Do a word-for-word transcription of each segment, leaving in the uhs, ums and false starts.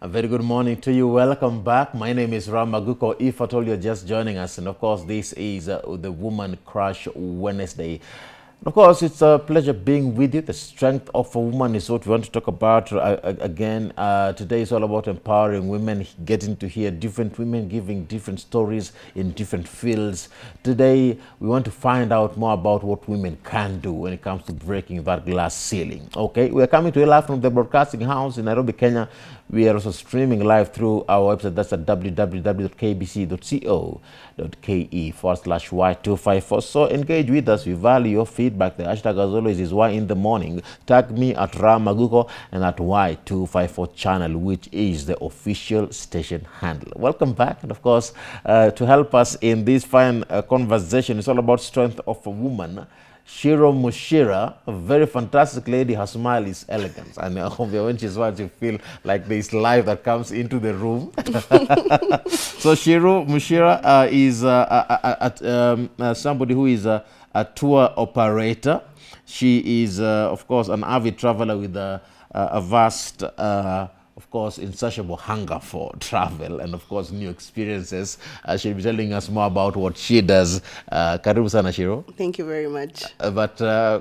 A very good morning to you. Welcome back. My name is Ram Maguko. If at all you're just joining us, and of course, this is uh, the Woman Crush Wednesday. And of course, it's a pleasure being with you. The strength of a woman is what we want to talk about uh, again. Uh, today is all about empowering women, getting to hear different women giving different stories in different fields. Today, we want to find out more about what women can do when it comes to breaking that glass ceiling. Okay, we are coming to you live from the Broadcasting House in Nairobi, Kenya. We are also streaming live through our website. That's at w w w dot k b c dot co dot k e forward slash Y two five four. So engage with us. We value your feedback. Back the hashtag as always is Y in the morning. Tag me at Ram Maguko and at Y two five four channel, which is the official station handle. Welcome back, and of course, uh, to help us in this fine uh, conversation, it's all about strength of a woman. Shiro Moshera, a very fantastic lady. Her smile is elegance. And uh, when she's watching, you feel like there's life that comes into the room. So Shiro Moshera uh, is uh, uh, uh, um, uh, somebody who is uh, a tour operator. She is, uh, of course, an avid traveler with a, a vast, uh, of course, insatiable hunger for travel and, of course, new experiences. Uh, she'll be telling us more about what she does. Uh, Karibu sana, Shiro. Thank you very much. Uh, but uh,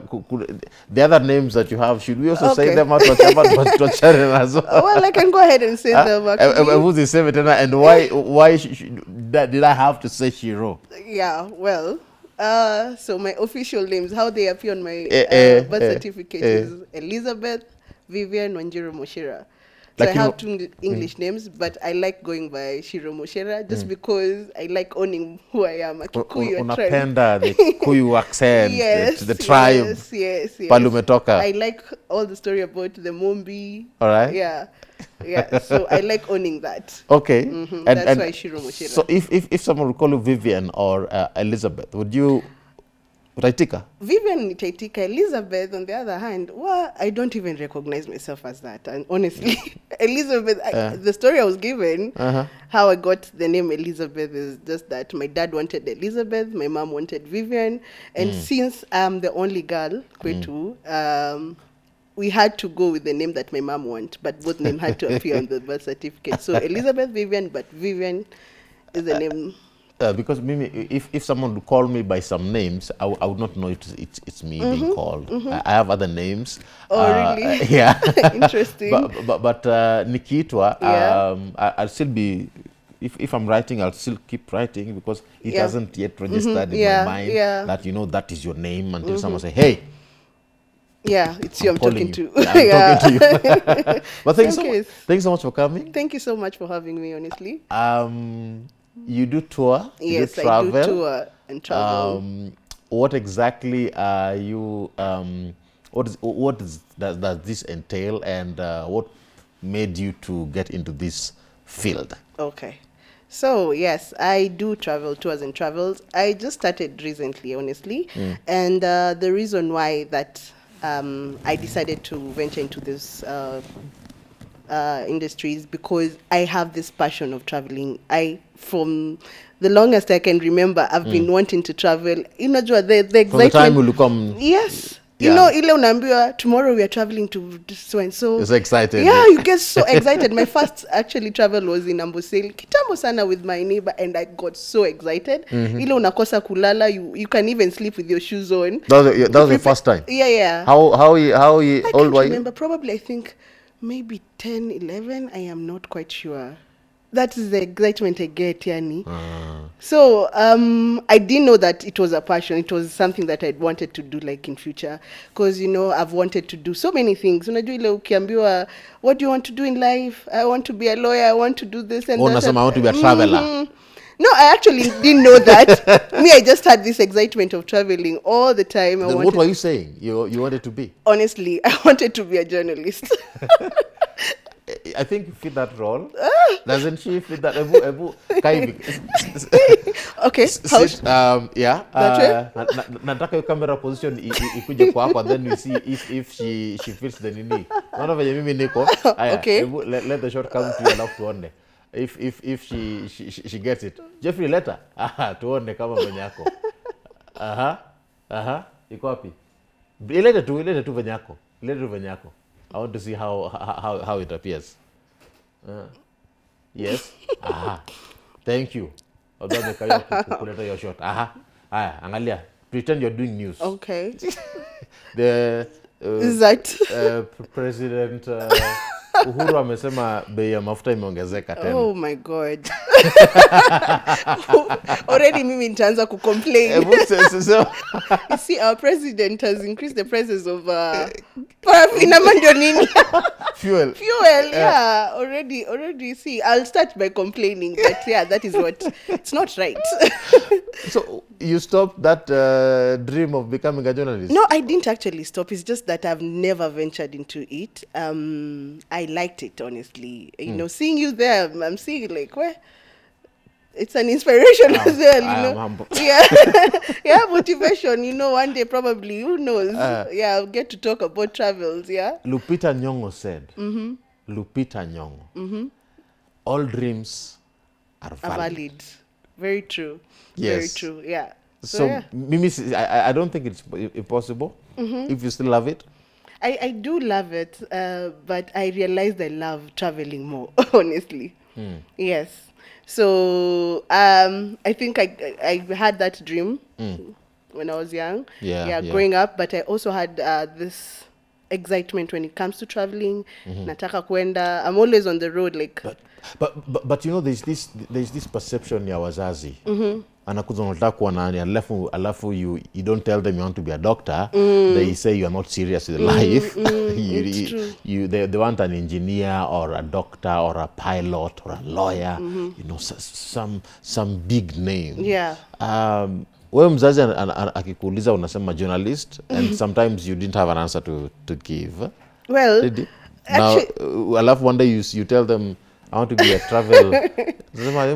the other names that you have, should we also okay. say them out? Well? well, I can go ahead and say huh? them. Actually. And why, why did I have to say Shiro? Yeah, well... Uh, so my official names, how they appear on my eh, uh, eh, birth eh, certificate eh. is Elizabeth Vivian Wanjiru Moshira. So like I have two English mm. names, but I like going by Shiro Moshera just mm. because I like owning who I am. A Kikuyu un, unapenda the Kikuyu accent, yes, the, the tribe. Yes, yes, yes. Palumetoka. I like all the story about the Mombi. All right. Yeah. Yeah, so I like owning that. Okay. Mm-hmm. and, That's and why Shiro Moshera. So if, if, if someone would call you Vivian or uh, Elizabeth, would you... Taitika. Vivian Taitika. Elizabeth, on the other hand, well, I don't even recognize myself as that. And honestly, Elizabeth, I, uh. the story I was given, uh-huh. how I got the name Elizabeth is just that my dad wanted Elizabeth, my mom wanted Vivian. And mm. since I'm the only girl, Kwetu, mm. um, we had to go with the name that my mom wanted, but both names had to appear on the birth certificate. So Elizabeth Vivian, but Vivian is the name... Uh, because Mimi, if, if someone would call me by some names, I, I would not know it's, it's, it's me mm-hmm, being called. Mm-hmm. I, I have other names. Oh, uh, really? Uh, yeah. Interesting. But, but, but uh, Nikitwa, yeah. um, I, I'll still be, if, if I'm writing, I'll still keep writing because it yeah. hasn't yet registered mm-hmm, in yeah, my mind yeah. that, you know, that is your name until mm-hmm. someone says, hey. Yeah, it's you I'm, I'm talking you. to. Yeah, I'm yeah. talking to you. But thank so you so, thank so much for coming. Thank you so much for having me, honestly. Um... You do tour, yes, you do travel. Yes, I do tour and travel. Um, what exactly are you? Um, what is what is, does does this entail, and uh, what made you to get into this field? Okay, so yes, I do travel tours and travels. I just started recently, honestly, mm. and uh, the reason why that um, I decided to venture into this. Uh, Uh, industries because I have this passion of traveling. I, from the longest I can remember, I've mm. been wanting to travel. You know, the, the excitement. From the time will come. Yes. Yeah. You know, ile unaambiwa, tomorrow we are traveling to so and so. It's excited. Yeah, you get so excited. My first actually travel was in Amboseli, kitambo sana, with my neighbor, and I got so excited. Mm -hmm. Ile unakosa kulala, you you can even sleep with your shoes on. That was, that was the first time. Yeah, yeah. How how you, how you, I can't remember. You? Probably I think. Maybe ten, eleven, I am not quite sure. That is the excitement I get, Yani. Mm. So um, I didn't know that it was a passion. It was something that I wanted to do, like, in future. Because, you know, I've wanted to do so many things. Unajua ile ukiambiwa, what do you want to do in life? I want to be a lawyer. I want to do this and oh, that. And I want to be a traveler. Mm-hmm. No, I actually didn't know that. Me, I just had this excitement of traveling all the time. I what were you saying you, you wanted to be? Honestly, I wanted to be a journalist. I think you fit that role. Doesn't she fit that? Ebu, ebu, okay. Sit, um, yeah. That uh, na, na, na camera position ikuje kwa hapa, then we see if, if she, she fits the nini. One of mimi niko. Okay. Ebu, let, let the shot come to your left one day. If if if she she, she gets it, Jeffrey, later. Aha, tuone kama mwenyako. Aha, aha. Iko wapi? Ilete tu, ilete tu mwenyako. Ilete tu mwenyako. I want to see how how how it appears. Uh, yes. Aha. Thank you. your shot. Aha. Aha. Angalia. Pretend you're doing news. Okay. The uh, is that uh, President uh, Uhuru amesema bei ya mafuta imeongezeka tena. Oh my God. Already mimi nitaanza ku complain. You see, our president has increased the prices of uh paraffin nini? Fuel. Fuel, yeah. Already already see. I'll start by complaining, but yeah, that is what it's not right. So you stopped that uh, dream of becoming a journalist? No, I didn't actually stop. It's just that I've never ventured into it. Um I liked it, honestly. You mm. know, seeing you there, I'm, I'm seeing like where it's an inspiration um, as well, you I know. Am humble. Yeah. Yeah, motivation, you know, one day probably, who knows? Uh, yeah, I'll get to talk about travels, yeah. Lupita Nyong'o said, mm-hmm. Lupita Nyong'o, mm-hmm. all dreams are valid. Are valid. Very true. Yes. Very true, yeah. So, so yeah. Mimi, I, I don't think it's impossible mm-hmm. if you still love it. I, I do love it, uh, but I realized I love traveling more, honestly. Mm. Yes. So um, I think I, I I had that dream mm. when I was young, yeah, yeah, yeah, growing up. But I also had uh, this excitement when it comes to traveling. Mm-hmm. Nataka kwenda. I'm always on the road, like. But but but, but you know, there's this there's this perception ya wazazi. Mm-hmm. Alafu you you don't tell them you want to be a doctor. Mm. They say you are not serious with mm, life. Mm, you, it's true. you they, they want an engineer or a doctor or a pilot or a lawyer. Mm-hmm. You know, some some big name. Yeah. Um, wewe mzazi akikuuliza unasema journalist, and sometimes you didn't have an answer to to give. Well, now alafu one day you you tell them I want to be a travel.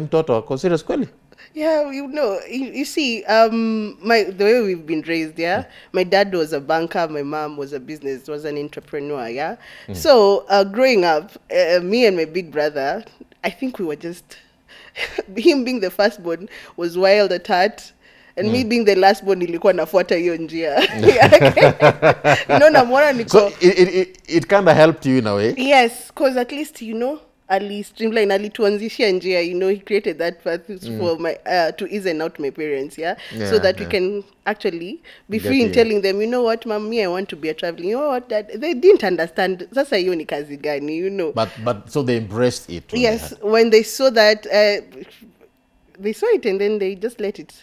Mtoto ako serious kweli? Yeah, you know, you, you see, um, my the way we've been raised, yeah. Mm. My dad was a banker, my mom was a business, was an entrepreneur, yeah. Mm. So uh, growing up, uh, me and my big brother, I think we were just him being the firstborn was wild at heart. And mm. me being the last born, nilikuwa nafuata hiyo njia. No, namwona niko. So it it it kind of helped you in a way. Yes, cause at least you know. Ali streamline, Ali tuanzishia njia, you know, he created that path mm. for my, uh, to ease and out my parents, yeah? yeah so that yeah. we can actually be free Get in telling you. them, you know what, mom, me, I want to be a traveling, you know what, that, they didn't understand, sasa hiyo ni kazi gani, you know. But, but, so they embraced it. Yes, they when they saw that, uh, they saw it and then they just let it,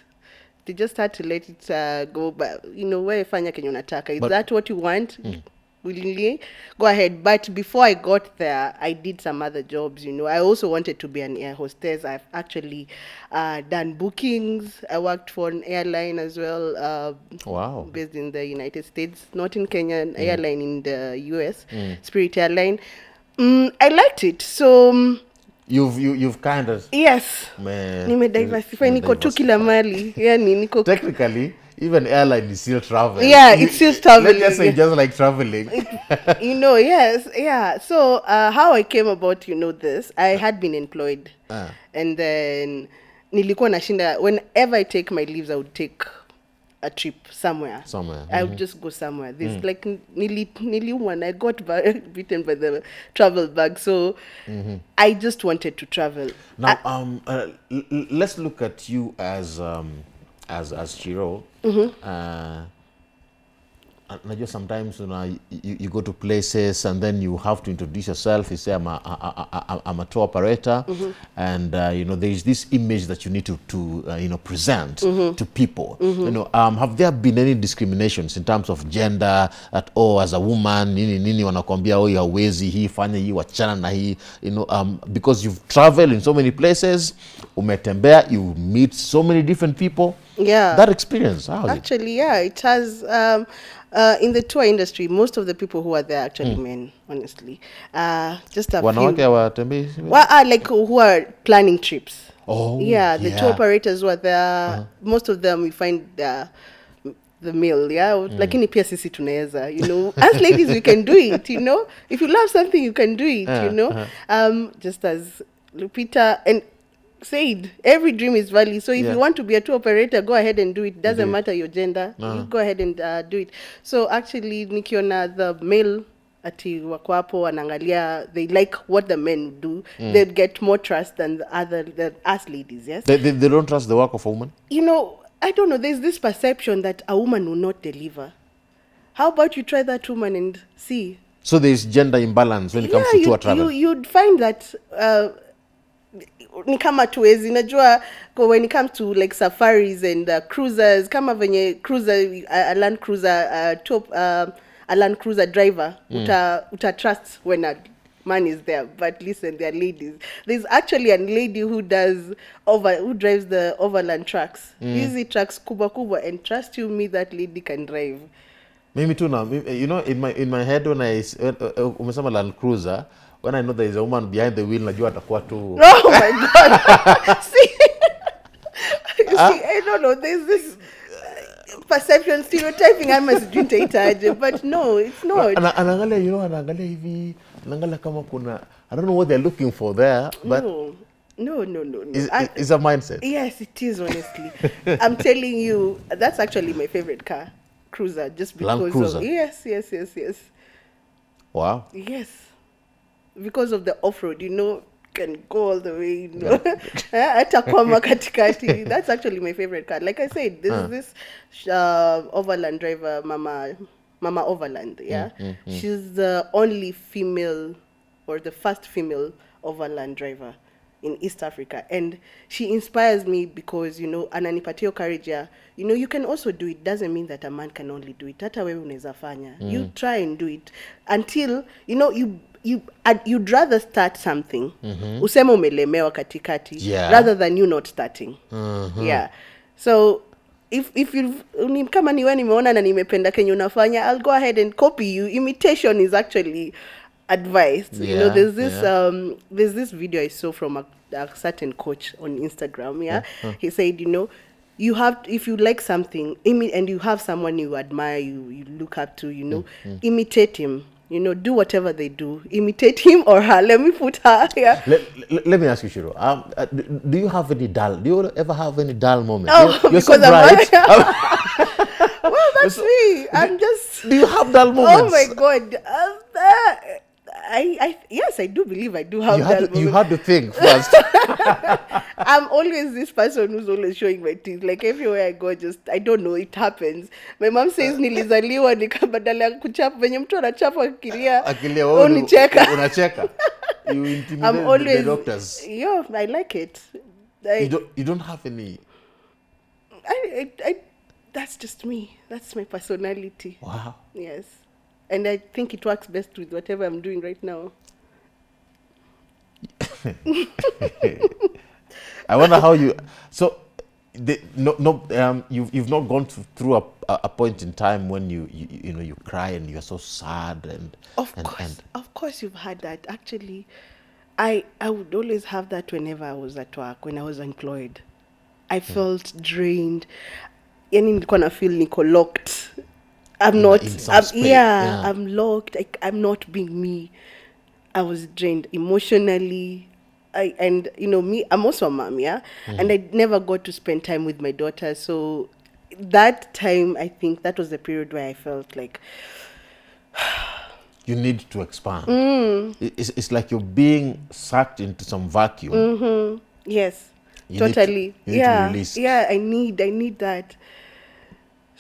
they just had to let it uh, go, but, you know, where fanya kenye unataka, is but, that what you want? Mm. Willingly go ahead, but before I got there I did some other jobs, you know. I also wanted to be an air hostess. I've actually uh done bookings. I worked for an airline as well, uh wow, based in the United States, not in Kenya, an mm. airline in the U S, mm. Spirit Airline. um, I liked it, so um, You've you, you've kind of yes. Man, nime diversify niko tu kila mali. Yani niko technically even airline is still travel. Yeah, it's still traveling. Let's just say yeah. just like traveling. It, you know, yes, yeah. So uh, how I came about, you know, this I uh. had been employed, uh. and then nilikuwa nashinda. Whenever I take my leaves, I would take a trip somewhere. Somewhere. I would mm-hmm. just go somewhere. This mm. like nearly nearly one. I got bitten by the travel bug, so mm-hmm. I just wanted to travel. Now, I, um, uh, let's look at you as um, as as Shiro. Mm-hmm. uh, and just sometimes you know you, you go to places and then you have to introduce yourself. You say I'm a, a, a, I'm a tour operator, mm-hmm. and uh, you know there is this image that you need to to uh, you know present mm-hmm. to people. Mm-hmm. You know, um, have there been any discriminations in terms of gender at all? As a woman, nini nini wanakwambia oh you're wazy, hii fanya hii wachana na hii. You know, um, because you've traveled in so many places, umetembea, you meet so many different people. Yeah, that experience. How actually, it? yeah, it has. Um, Uh, in the tour industry, most of the people who are there are actually mm. men, honestly. Uh, just a Wanawake few. Well, uh, like who are planning trips. Oh, yeah. The yeah. tour operators who are there, uh-huh. most of them we find uh, the male, yeah. Mm. Like in the P S C C tunaweza, you know. As ladies, we can do it, you know. If you love something, you can do it, uh, you know. Uh-huh. Um, just as Lupita and said, every dream is valid. So if yeah. you want to be a tour operator, go ahead and do it. Doesn't Indeed. matter your gender. Uh-huh. You go ahead and uh, do it. So actually, nikiona the male ati wako hapo wanaangalia, they like what the men do, mm. they'd get more trust than the other, than us ladies, yes? They, they, they don't trust the work of a woman? You know, I don't know, there's this perception that a woman will not deliver. How about you try that woman and see? So there's gender imbalance when it yeah, comes to tour travel? You, you'd find that... Uh, Nikama tuwezi, najua when it comes to like safaris and uh, cruisers, kama venye cruiser, a, a land cruiser, a top, uh, a land cruiser driver, mm. uta, uta trust when a man is there. But listen, there are ladies. There's actually a lady who does over, who drives the overland trucks, mm. easy trucks, kubwa kubwa, and trust you me, that lady can drive. Mimi too now. You know, in my in my head when I umesema land cruiser. When I know there is a woman behind the wheel, najua atakuwa tu. Oh my God! See, see, huh? I don't know. There's this perception, stereotyping. I must drink it, but no, it's not. Anangalia, you know, anangalia hivi, anangalia kama kuna. I don't know what they're looking for there, but no, no, no, no. no. Is, I, is a mindset. Yes, it is. Honestly, I'm telling you, that's actually my favorite car, cruiser, just because. Land Cruiser. Of, yes, yes, yes, yes. Wow. Yes. Because of the off-road, you know, can go all the way, you know. That's actually my favorite car. Like I said, this uh. is this uh, overland driver, Mama Mama Overland, yeah. Mm, mm, mm. She's the only female or the first female overland driver in East Africa. And she inspires me because, you know, ananipatio courage, you know, you can also do it. Doesn't mean that a man can only do it. Hata wewe unaweza fanya. You try and do it until, you know, you... You, you'd rather start something mm-hmm. usema umelemewa katikati yeah. rather than you not starting. Mm-hmm. Yeah. So, if, if you've, kama niwe nimeona na nimependa kenye unafanya, I'll go ahead and copy you. Imitation is actually advised. Yeah, you know, there's this, yeah. um, there's this video I saw from a, a certain coach on Instagram. Yeah. Mm-hmm. He said, you know, you have, if you like something and you have someone you admire, you, you look up to, you know, mm-hmm. imitate him. You know, do whatever they do. Imitate him or her. Let me put her here. Yeah. Let, let, let me ask you, Shiro. Um, uh, do, do you have any dull? Do you ever have any dull moments? Oh, you're, you're so bright. Well, that's so, me. I'm just... Do you have dull moments? Oh, my God. Um, uh, I, I, yes, I do believe I do have you dull had to, moments. You had to think first. I'm always this person who's always showing my teeth. Like, everywhere I go, just, I don't know, it happens. My mom says, nilizaliwa, nikabadala kuchapa, venye mtu anachapa akilia, akilia, unicheka. Unacheka. You intimidate I'm always, the doctors. Yeah, I like it. I, you, don't, you don't have any... I, I, I, that's just me. That's my personality. Wow. Yes. And I think it works best with whatever I'm doing right now. I wonder how you. So, the, no, no. Um, you've you've not gone to, through a, a point in time when you, you you know you cry and you're so sad and. Of and, course, and of course, you've had that. Actually, I I would always have that whenever I was at work, when I was employed. I felt mm. drained. Yani nilikuwa feel niko locked. I'm not. I'm, yeah, yeah, I'm locked. I, I'm not being me. I was drained emotionally. I, and, you know, me, I'm also a mom, yeah? Mm-hmm. And I never got to spend time with my daughter. So that time, I think that was the period where I felt like... You need to expand. Mm. It's, it's like you're being sucked into some vacuum. Mm-hmm. Yes, you totally. Need to, you need yeah, to release. Yeah, I need, I need that.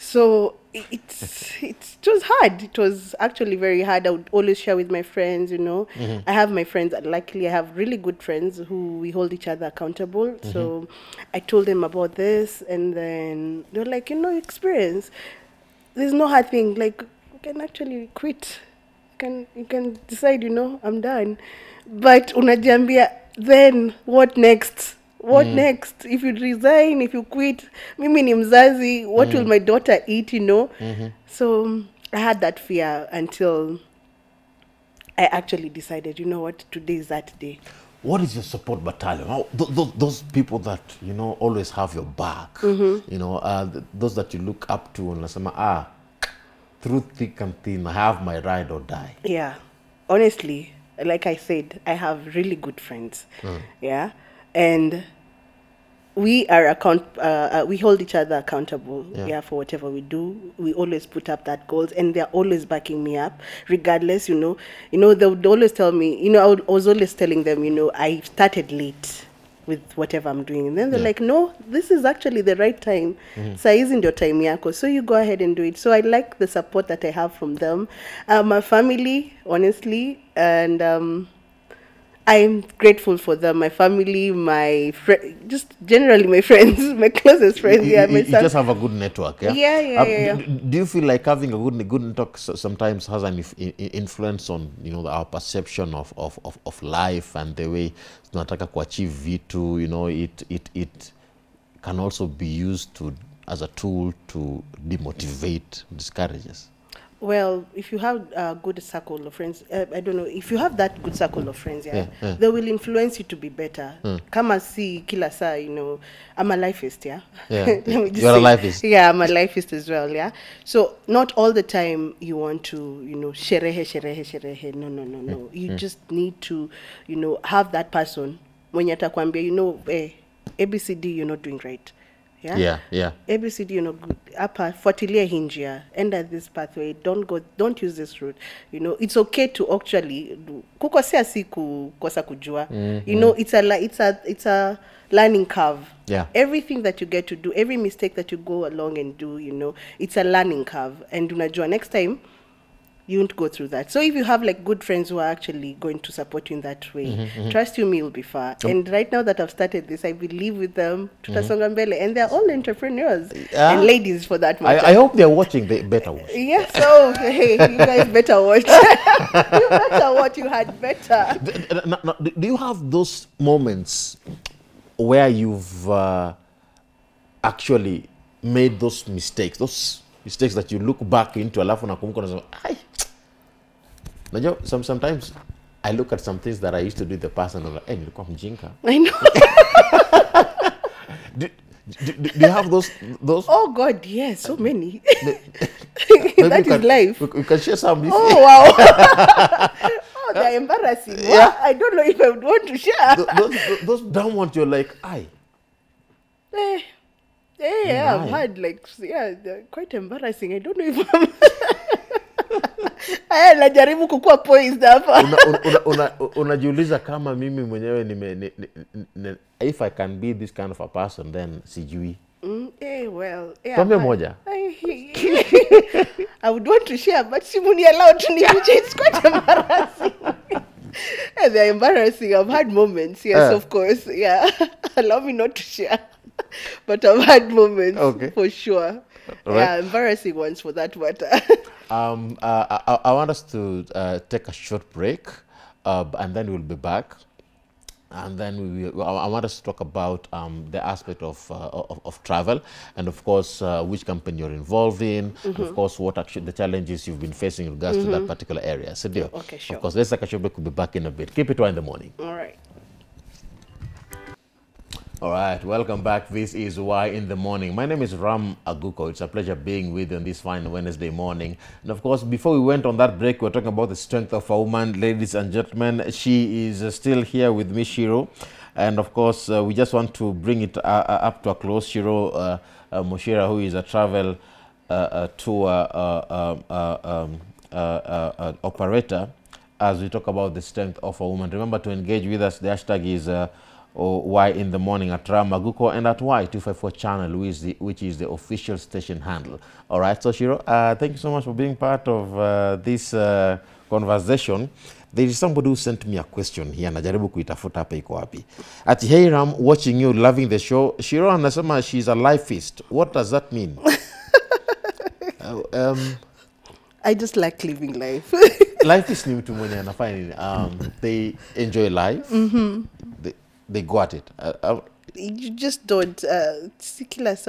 So it's, it's, it was hard. It was actually very hard. I would always share with my friends, you know. Mm-hmm. I have my friends, luckily I have really good friends who we hold each other accountable. Mm-hmm. So I told them about this and then they were like, you know, experience. There's no hard thing. Like, you can actually quit. You can, you can decide, you know, I'm done. But unajiambia, then what next? What mm. next? If you resign, if you quit, mimi ni mzazi, what mm. will my daughter eat, you know? Mm-hmm. So I had that fear until I actually decided, you know what, today is that day. What is your support battalion? Oh, th th those people that, you know, always have your back, mm-hmm. you know, uh, th those that you look up to and say, ah, through thick and thin, I have my ride or die. Yeah. Honestly, like I said, I have really good friends. Mm. Yeah. And we are account. Uh, we hold each other accountable. Yeah. yeah, for whatever we do, we always put up that goals, and they're always backing me up, regardless. You know, you know, they would always tell me. You know, I, would, I was always telling them. You know, I started late with whatever I'm doing, and then they're yeah. like, no, this is actually the right time. Mm-hmm. So isn't your time yako? So you go ahead and do it. So I like the support that I have from them, uh, my family, honestly, and. Um, I'm grateful for them, my family, my friend, just generally my friends, my closest friends. You, yeah, you, you just have a good network, yeah? Yeah, yeah, um, yeah, yeah. Do, do you feel like having a good, good network sometimes has an influence on, you know, our perception of, of, of, of life and the way tunataka kuachieve vitu, you know, it, it, it can also be used to, as a tool to demotivate, discourage us? Well, if you have a good circle of friends, uh, I don't know, if you have that good circle of friends, yeah, yeah, yeah. they will influence you to be better. Mm. Come and see Kilasa, you know, I'm a lifeist, yeah? Yeah, you're a lifeist. Yeah, I'm a lifeist as well, yeah? So not all the time you want to, you know, sherehe, sherehe, sherehe, no, no, no, no. Mm. You mm. just need to, you know, have that person. When you atakwambia, you know, eh, A B C D, you're not doing right. Yeah, yeah, yeah. A B C D, you know, upper fuatilia hingia, enter this pathway, don't go, don't use this route. You know, it's okay to actually kukosea siku kosa kujua. You know, it's a it's a it's a learning curve. Yeah. Everything that you get to do, every mistake that you go along and do, you know, it's a learning curve. And unajua next time you won't go through that. So if you have like good friends who are actually going to support you in that way, mm-hmm, mm-hmm. trust you me, you'll be far. Oh. And right now that I've started this, I believe with them, tutasonga mbele, mm-hmm. and they're all entrepreneurs yeah. and ladies for that matter. I, I hope they're watching. They better watch. Yeah. So hey, you guys better watch. You better watch. You had better. Do, no, no, do you have those moments where you've uh, actually made those mistakes? Those mistakes that you look back into, alafu na kumbuka na Now, some, sometimes I look at some things that I used to do in the past and I'm like, hey, nilikuwa mjinga. I know. do, do, do, do you have those? those? Oh, God, yes, so many. That is life. We, we can share some. Oh, wow. Oh, they're embarrassing. Yeah. I don't know if I would want to share. Those, those, those down ones, you're like, I. Eh, eh, yeah, I've had like, yeah, they're quite embarrassing. I don't know if I'm... Aya, najaribu kukua poised hapa. Unajiuliza kama mimi mwenyewe nime... If I can be this kind of a person, then sijui. Eh, well... Tuambie moja. I would want to share, but simuni allowed to nifuche. It's quite embarrassing. Yeah, they're embarrassing. I've had moments, yes, of course. Yeah, allow me not to share. But I've had moments, okay. for sure. Right. Yeah, embarrassing ones for that matter. um, uh, I, I want us to uh, take a short break, uh, and then we'll be back. And then we, we, I want us to talk about um, the aspect of, uh, of of travel, and of course, uh, which company you're involved in, mm-hmm. and of course, what actually the challenges you've been facing in regards mm-hmm. to that particular area. So, dear, okay, sure. Of course, let's take a short break. We'll be back in a bit. Keep it one in the morning. All right. All right, welcome back. This is Why in the Morning. My name is Ram Maguko. It's a pleasure being with you on this fine Wednesday morning. And of course, before we went on that break, we were talking about the strength of a woman. Ladies and gentlemen, she is still here with me, Shiro. And of course, uh, we just want to bring it uh, up to a close. Shiro uh, uh, Moshera, who is a travel uh, uh, tour uh, uh, um, uh, uh, uh, operator, as we talk about the strength of a woman. Remember to engage with us. The hashtag is... Uh, or Why in the Morning at Ram Maguko and at Y two five four channel, which is, the, which is the official station handle. All right, so Shiro, uh, thank you so much for being part of uh, this uh, conversation. There is somebody who sent me a question here. Najaribu kuitafuta hapa iko wapi. At Hey Ram, watching you, loving the show. Shiro anasema she's a lifeist. What does that mean? uh, um, I just like living life. Life is new to me and I find it. Um, they enjoy life. Mm-hmm. They, They got it. Uh, uh, you just don't. Uh,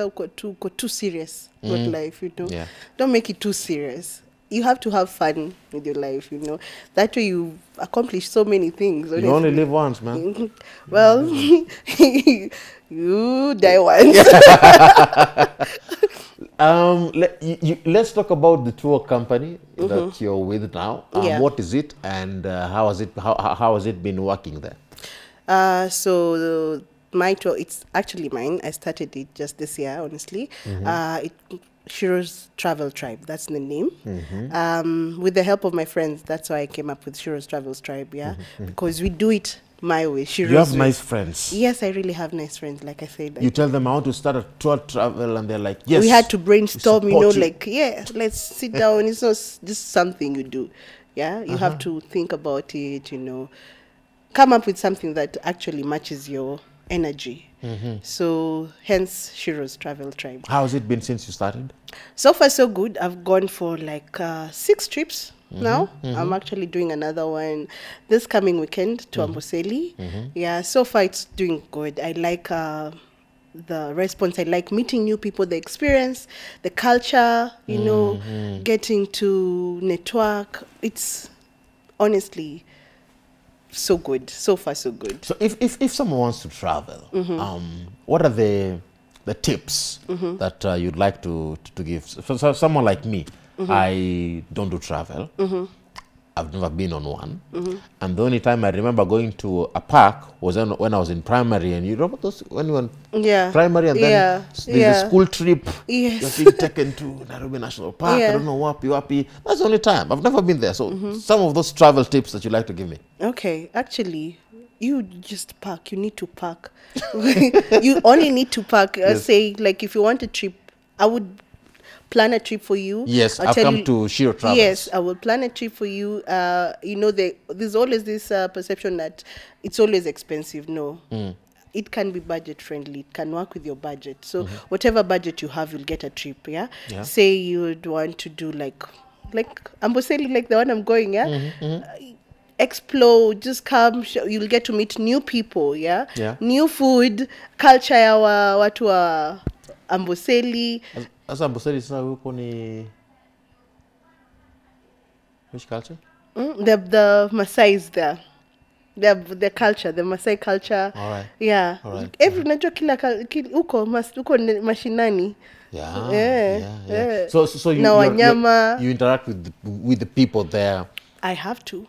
go too, go too serious mm. with life, you know. Yeah. Don't make it too serious. You have to have fun with your life, you know. That way you accomplish so many things. Honestly. You only live once, man. Well, you die once. um, let, you, you, let's talk about the tour company mm-hmm. that you're with now. Um, yeah. What is it, and uh, how has it how, how has it been working there? Uh, so the, my tour, it's actually mine. I started it just this year, honestly. Mm-hmm. uh, it, Shiro's Travel Tribe, that's the name. Mm-hmm. Um, with the help of my friends, that's why I came up with Shiro's Travel Tribe, yeah? Mm-hmm. Because we do it my way. Shiro's you have way. Nice friends. Yes, I really have nice friends, like I said. You I tell them how to start a tour travel and they're like, yes. We had to brainstorm, you know, you. like, yeah, let's sit down. It's not just something you do, yeah? You uh-huh. have to think about it, you know. Come up with something that actually matches your energy. Mm-hmm. So hence Shiro's Travel Tribe. How has it been since you started? So far so good. I've gone for like uh, six trips mm-hmm. now. Mm-hmm. I'm actually doing another one this coming weekend to mm-hmm. Amboseli. Mm-hmm. Yeah, so far it's doing good. I like uh, the response. I like meeting new people, the experience, the culture, you mm-hmm. know, getting to network. It's honestly so good. So far so good. So if if, if someone wants to travel, mm-hmm. um what are the the tips mm-hmm. that uh, you'd like to to, to give? So, so someone like me, mm-hmm. I don't do travel. Mm-hmm. I've never been on one. Mm-hmm. And the only time I remember going to a park was when, when I was in primary. And you remember those when you were in yeah. primary and then yeah. there's yeah. a school trip. Yes. You're being taken to Nairobi National Park. Yeah. I don't know, wapi, wapi. That's the only time. I've never been there. So mm-hmm. some of those travel tips that you like to give me. Okay. Actually, you just park. You need to park. You only need to park. Yes. I say, like, if you want a trip, I would plan a trip for you. Yes, I'll, I'll come you, to Shiro Travels. Yes, I will plan a trip for you. Uh, you know, the, there's always this uh, perception that it's always expensive. No, mm. it can be budget friendly. It can work with your budget. So mm-hmm. whatever budget you have, you'll get a trip. Yeah. yeah. Say you would want to do like, like Amboseli, like the one I'm going. Yeah. Mm-hmm, mm-hmm. Uh, explore, just come, you'll get to meet new people. Yeah. yeah. New food, culture, yawa, watu wa Amboseli. As As Amboseli sasa yuko ni which culture? Mm, the the Masai is there. The the culture, the Masai culture. All right. Yeah. All right. Every najua kila uko uko mashinani. Yeah. Yeah. yeah. So so you you're, you're, you interact with the, with the people there. I have to.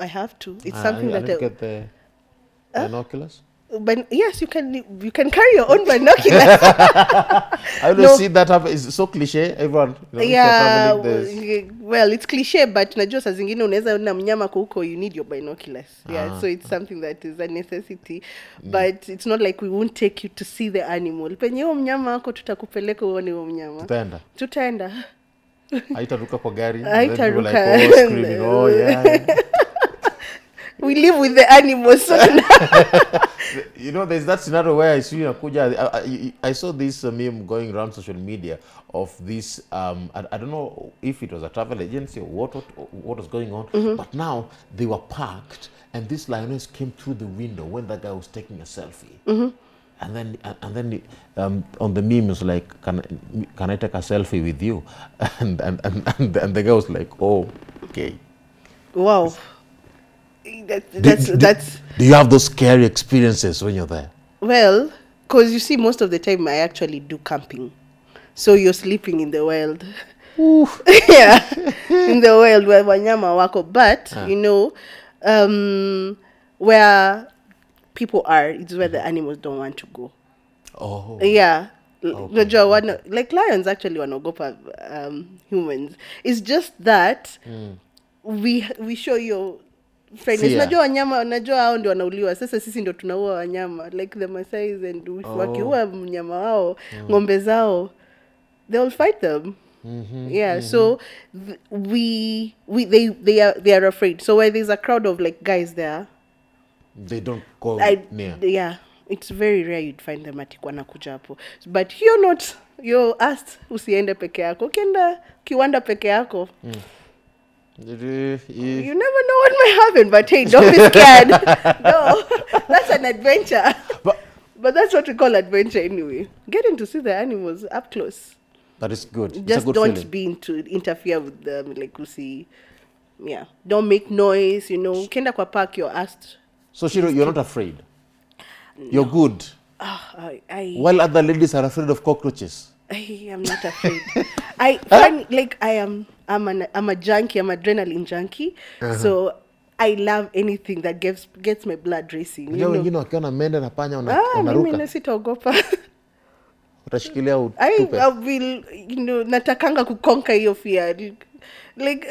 I have to. It's uh, something I, I that I get the huh? binoculars. But yes, you can you can carry your own binoculars. I don't no. see that happen. It's so cliche. Everyone, you know, yeah. Well, it's cliche, but najua saa zingine unaweza ona mnyama huko. You need your binoculars. Yeah, ah. so it's something that is a necessity. Mm. But it's not like we won't take you to see the animal. Penye huo mnyama wako tutakupeleka uone huo mnyama. Tutaenda. Tutaenda. Haitaruka kwa gari. Haitaruka. Like, oh, oh yeah. We live with the animals. So you know, there's that scenario where I see Nakuja. I, I, I saw this uh, meme going around social media of this. Um, I, I don't know if it was a travel agency or what what, what was going on, mm-hmm. but now they were parked and this lioness came through the window when that guy was taking a selfie. Mm-hmm. And then, and then um, on the meme was like, "Can can I take a selfie with you?" And and and and, and the guy was like, "Oh, okay." Wow. It's, That, that's, do, that's, do you have those scary experiences when you're there? Well, because you see, most of the time I actually do camping. So you're sleeping in the wild. yeah, in the wild where wanyama wako. But, ah. you know, um, where people are, it's where the animals don't want to go. Oh. Yeah. Okay. Like lions actually wanaogopa um, humans. It's just that mm. we we show you... Friendly. Yeah. Unajua wanyama, unajua hao ndio wanauliwa. Sasa sisi ndio tunaua wanyama. Like the Masai and oh. wakiua mnyama wao, mm. ngombe zao, they will fight them. Mm-hmm, yeah, mm-hmm. so th we we they they are they are afraid. So where there's a crowd of like guys there, they don't go I, near. Yeah. It's very rare you'd find them at wanakuja hapo. But you're not you're asked usiende peke yako. Ukienda kiwanda peke yako. Mm. You never know what may happen, but hey, don't be scared. No, that's an adventure. But, but that's what we call adventure anyway. Getting to see the animals up close. That is good. Just good don't feeling. be into interfere with them, like you see. Yeah, don't make noise. You know, kenda kwa park, you're asked. So Shiro, you're not afraid. No. You're good. Uh, I, I, While other ladies are afraid of cockroaches. I am not afraid. I find, like I am. I'm an I'm a junkie. I'm an adrenaline junkie. Uh-huh. So I love anything that gets gets my blood racing. You know, you know, akiona mende na panya unaruka. Ah, mimi nesitaogopa. Utashikilia utupe. I will, you know, natakanga kukonquer hiyo fear. Like,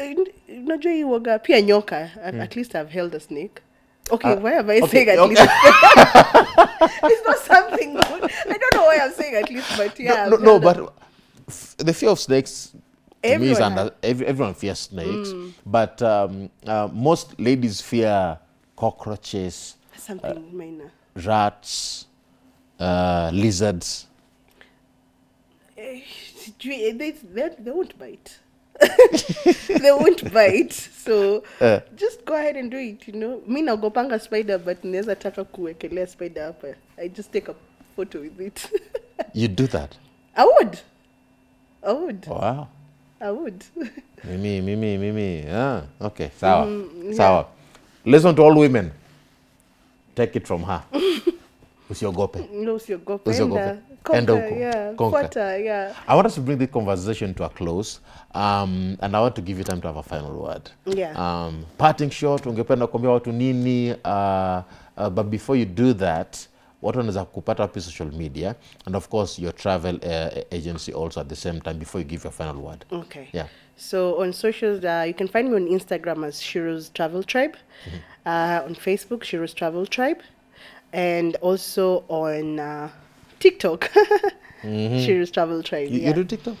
unajua hii woga pia nyoka. At, mm. at least I've held a snake. Okay, uh, why am I okay, saying at okay. least? It's not something good. I don't know why I'm saying at least, but yeah. No, no, no but the fear of snakes, everyone, to me is under, every, everyone fears snakes, mm. but um, uh, most ladies fear cockroaches, something uh, minor, rats, uh, lizards. They, they, they won't bite. They won't bite, so uh, just go ahead and do it, you know. Me na gopanga spider, but neza taka kuwekelea spider up. I just take a photo with it. You do that? I would. I would. Wow. I would. Mimi, Mimi, Mimi. Ah, okay, sour. Mm, sour. Yeah. Listen to all women. Take it from her. Usiogope. No, usiogope. Usiogope. Conquer, yeah. Quarter, yeah. I want us to bring the conversation to a close, um, and I want to give you time to have a final word. Yeah. Um, parting shot, ungependa kuambia watu nini, uh, uh, but before you do that, watu wanaweza kupata wapi social media, and of course your travel uh, agency also at the same time before you give your final word. Okay. Yeah. So on socials, uh, you can find me on Instagram as Shiro's Travel Tribe, mm-hmm. uh, on Facebook, Shiro's Travel Tribe, and also on... Uh, TikTok, mm-hmm. Shiro's Travel Tribe. You, yeah. you do TikTok?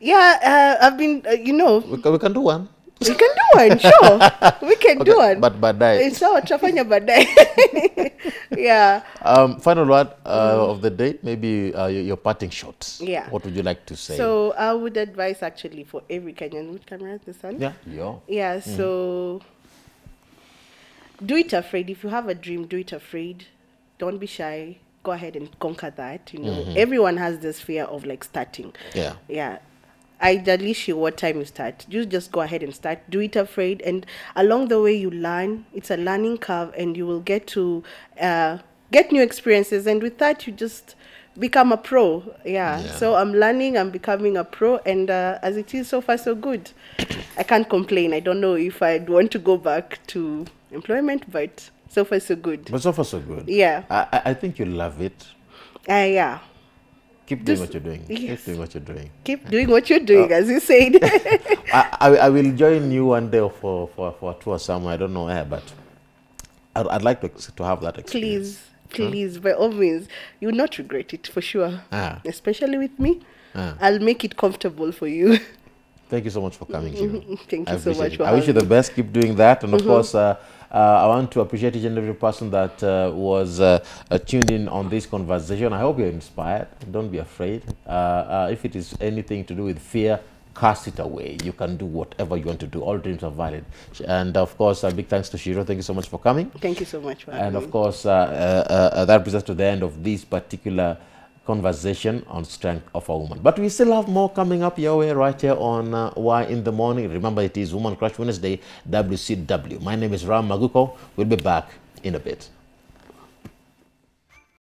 Yeah, uh, I've been, uh, you know. We can, we can do one. We can do one, sure. We can okay, do one. But badai. It's our chafanya badai. Yeah. Um, final word uh, of the day, maybe uh, your, your parting shot. Yeah. What would you like to say? So I would advise actually for every Kenyan with camera, the sun. Yeah. Yeah. Yeah. Mm. So do it afraid. If you have a dream, do it afraid. Don't be shy. Go ahead and conquer that, you know. Mm-hmm. Everyone has this fear of like starting. Yeah. Yeah. Ideally, what time you start. You just go ahead and start. Do it afraid. And along the way you learn. It's a learning curve and you will get to uh, get new experiences. And with that, you just become a pro. Yeah. Yeah. So I'm learning, I'm becoming a pro. And uh, as it is, so far, so good. I can't complain. I don't know if I'd want to go back to employment, but... So far, so good. But so far, so good. Yeah. I, I think you love it. Uh, yeah. Keep doing Just, what you're doing. Yes. Keep doing what you're doing. Keep doing what you're doing, oh. as you said. I, I, I will join you one day for, for, for a tour somewhere. I don't know where, but I'd, I'd like to, to have that experience. Please, please, hmm? by all means. You will not regret it, for sure. Ah. Especially with me. Ah. I'll make it comfortable for you. Thank you so much for coming here. Thank you so much. For I wish you the best. Keep doing that. And of mm-hmm. course, uh, uh, I want to appreciate each and every person that uh, was uh, uh, tuned in on this conversation. I hope you're inspired. Don't be afraid. Uh, uh, if it is anything to do with fear, cast it away. You can do whatever you want to do. All dreams are valid. And of course, a big thanks to Shiro. Thank you so much for coming. Thank you so much for having me. And of course, uh, uh, uh, that brings us to the end of this particular conversation on strength of a woman, but we still have more coming up your way right here on uh, Why in the Morning. Remember, it is Woman Crush Wednesday, W C W. My name is Ram Maguko. We'll be back in a bit.